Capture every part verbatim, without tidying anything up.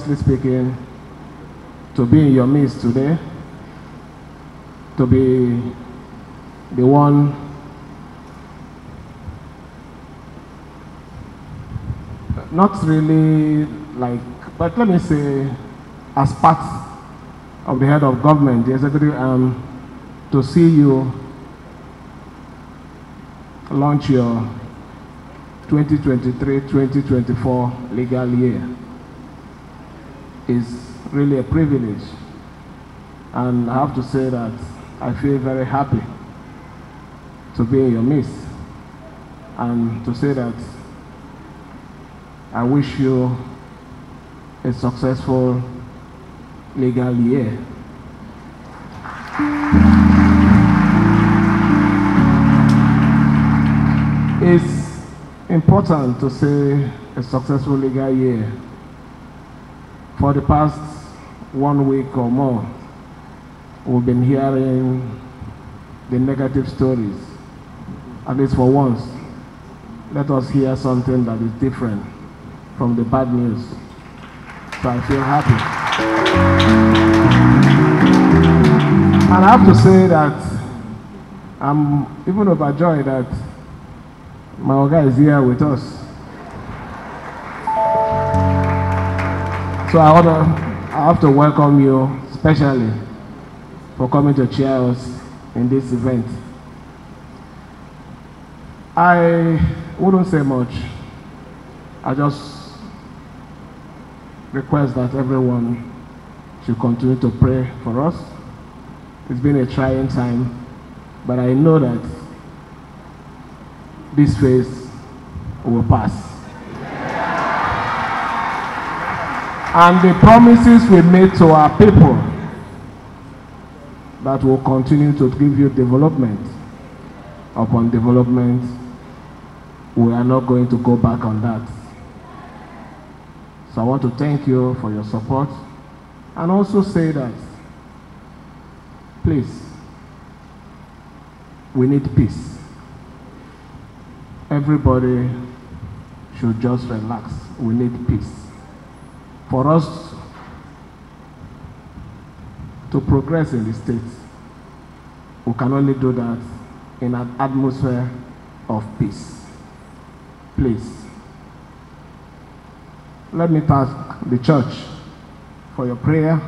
honestly speaking, to be in your midst today, to be the one not really like, but let me say, as part of the head of government, the executive arm, um, to see you launch your twenty twenty-three twenty twenty-four legal year is really a privilege. And I have to say that I feel very happy to be in your midst, and to say that I wish you a successful legal year. It's important to say a successful legal year. For the past one week or more, we've been hearing the negative stories. At least for once, let us hear something that is different from the bad news. So I feel happy. And I have to say that I'm even overjoyed that my Oga is here with us. So I, to, I have to welcome you especially for coming to cheer us in this event. I wouldn't say much. I just request that everyone to continue to pray for us. It's been a trying time, but I know that this phase will pass. And the promises we made to our people that will continue to give you development upon development, we are not going to go back on that. So I want to thank you for your support. And also say that, please, we need peace. Everybody should just relax. We need peace. For us to progress in the state, we can only do that in an atmosphere of peace. Please, let me thank the church for your prayer.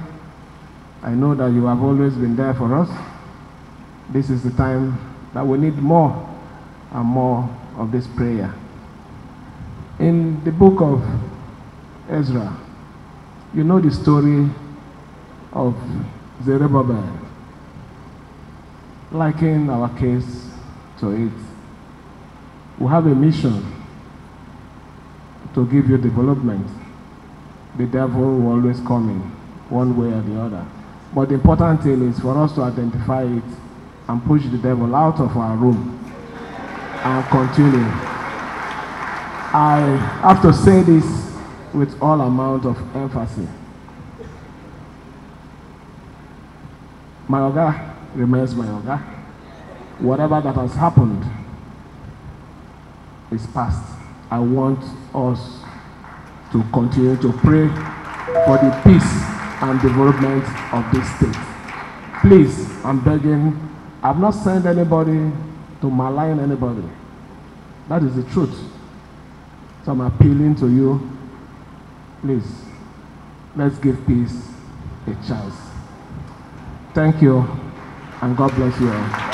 I know that you have always been there for us. This is the time that we need more and more of this prayer. In the book of Ezra, you know the story of Zerubbabel. Liken our case to it. We have a mission to give you development. The devil will always come in, one way or the other. But the important thing is for us to identify it and push the devil out of our room and continue. I have to say this with all amount of emphasis. My Oga remains my Oga. Whatever that has happened is past. I want us to continue to pray for the peace and development of this state. Please, I'm begging, I've not sent anybody to malign anybody. That is the truth. So I'm appealing to you, please, let's give peace a chance. Thank you, and God bless you all.